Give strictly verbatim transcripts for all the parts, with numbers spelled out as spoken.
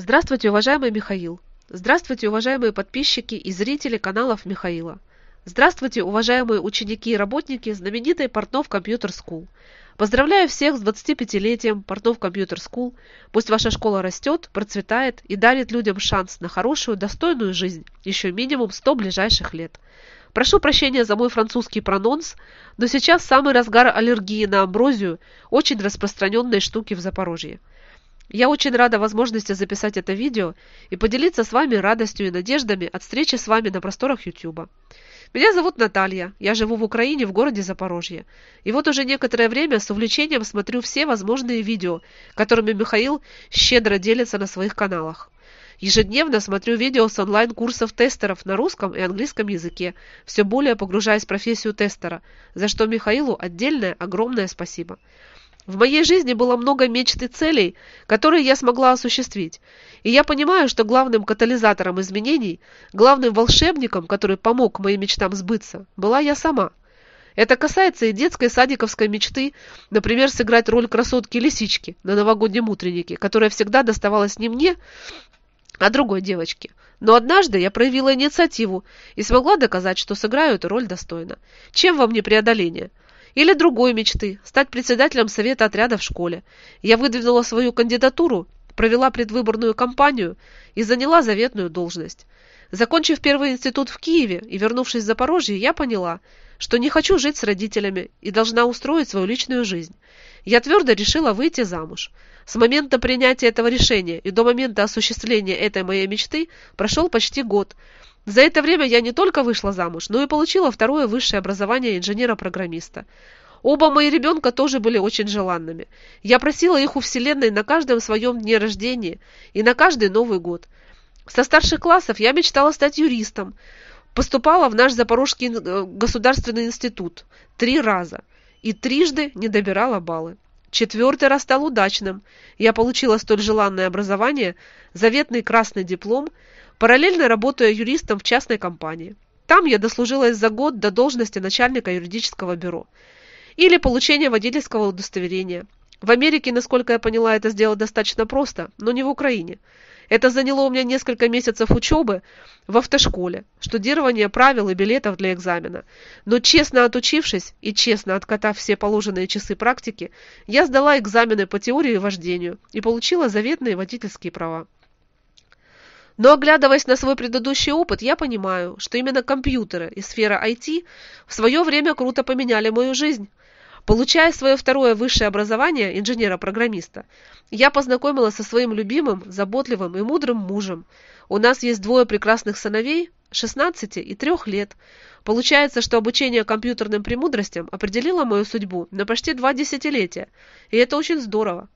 Здравствуйте, уважаемый Михаил! Здравствуйте, уважаемые подписчики и зрители каналов Михаила! Здравствуйте, уважаемые ученики и работники знаменитой Портнов Компьютер Скул! Поздравляю всех с двадцатипятилетием Портнов Компьютер Скул! Пусть ваша школа растет, процветает и дарит людям шанс на хорошую, достойную жизнь еще минимум сто ближайших лет! Прошу прощения за мой французский прононс, но сейчас самый разгар аллергии на амброзию, очень распространенной штуки в Запорожье. Я очень рада возможности записать это видео и поделиться с вами радостью и надеждами от встречи с вами на просторах YouTube. Меня зовут Наталья, я живу в Украине, в городе Запорожье. И вот уже некоторое время с увлечением смотрю все возможные видео, которыми Михаил щедро делится на своих каналах. Ежедневно смотрю видео с онлайн-курсов тестеров на русском и английском языке, все более погружаясь в профессию тестера, за что Михаилу отдельное огромное спасибо. В моей жизни было много мечт и целей, которые я смогла осуществить. И я понимаю, что главным катализатором изменений, главным волшебником, который помог моим мечтам сбыться, была я сама. Это касается и детской садиковской мечты, например, сыграть роль красотки-лисички на новогоднем утреннике, которая всегда доставалась не мне, а другой девочке. Но однажды я проявила инициативу и смогла доказать, что сыграю эту роль достойно. Чем вам не преодоление? Или другой мечты – стать председателем совета отряда в школе. Я выдвинула свою кандидатуру, провела предвыборную кампанию и заняла заветную должность. Закончив первый институт в Киеве и вернувшись в Запорожье, я поняла, что не хочу жить с родителями и должна устроить свою личную жизнь. Я твердо решила выйти замуж. С момента принятия этого решения и до момента осуществления этой моей мечты прошел почти год. За это время я не только вышла замуж, но и получила второе высшее образование инженера-программиста. Оба мои ребенка тоже были очень желанными. Я просила их у Вселенной на каждом своем дне рождения и на каждый Новый год. Со старших классов я мечтала стать юристом. Поступала в наш Запорожский государственный институт три раза и трижды не добирала баллы. Четвертый раз стал удачным. Я получила столь желанное образование, заветный красный диплом, параллельно работая юристом в частной компании. Там я дослужилась за год до должности начальника юридического бюро. Или получение водительского удостоверения. В Америке, насколько я поняла, это сделать достаточно просто, но не в Украине. Это заняло у меня несколько месяцев учебы в автошколе, штудирование правил и билетов для экзамена. Но честно отучившись и честно откатав все положенные часы практики, я сдала экзамены по теории и вождению и получила заветные водительские права. Но, оглядываясь на свой предыдущий опыт, я понимаю, что именно компьютеры и сфера ай ти в свое время круто поменяли мою жизнь. Получая свое второе высшее образование инженера-программиста, я познакомилась со своим любимым, заботливым и мудрым мужем. У нас есть двое прекрасных сыновей, шестнадцати и трёх лет. Получается, что обучение компьютерным премудростям определило мою судьбу на почти два десятилетия, и это очень здорово.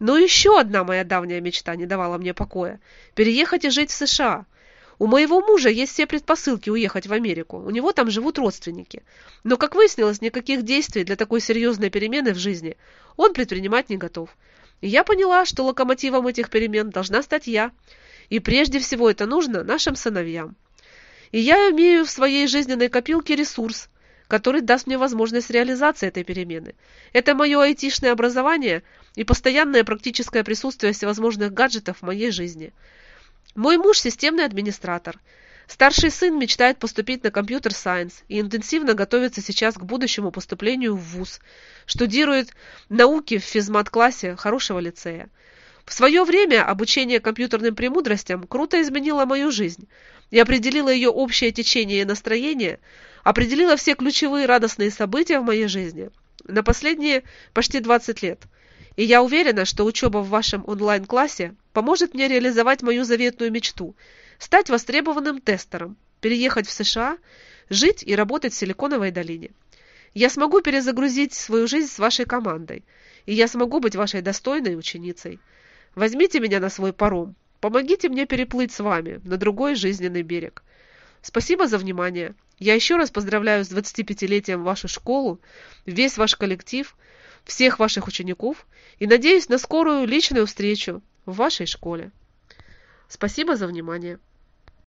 Но еще одна моя давняя мечта не давала мне покоя – переехать и жить в США. У моего мужа есть все предпосылки уехать в Америку, у него там живут родственники. Но, как выяснилось, никаких действий для такой серьезной перемены в жизни он предпринимать не готов. И я поняла, что локомотивом этих перемен должна стать я. И прежде всего это нужно нашим сыновьям. И я имею в своей жизненной копилке ресурс, который даст мне возможность реализации этой перемены. Это мое айтишное образование и постоянное практическое присутствие всевозможных гаджетов в моей жизни. Мой муж – системный администратор. Старший сын мечтает поступить на компьютер-сайенс и интенсивно готовится сейчас к будущему поступлению в вуз. Штудирует науки в физмат-классе хорошего лицея. В свое время обучение компьютерным премудростям круто изменило мою жизнь и определило ее общее течение и настроение, определило все ключевые радостные события в моей жизни на последние почти двадцать лет. И я уверена, что учеба в вашем онлайн-классе поможет мне реализовать мою заветную мечту – стать востребованным тестером, переехать в США, жить и работать в Силиконовой долине. Я смогу перезагрузить свою жизнь с вашей командой, и я смогу быть вашей достойной ученицей. Возьмите меня на свой паром, помогите мне переплыть с вами на другой жизненный берег. Спасибо за внимание. Я еще раз поздравляю с двадцатипятилетием вашу школу, весь ваш коллектив, всех ваших учеников и надеюсь на скорую личную встречу в вашей школе. Спасибо за внимание.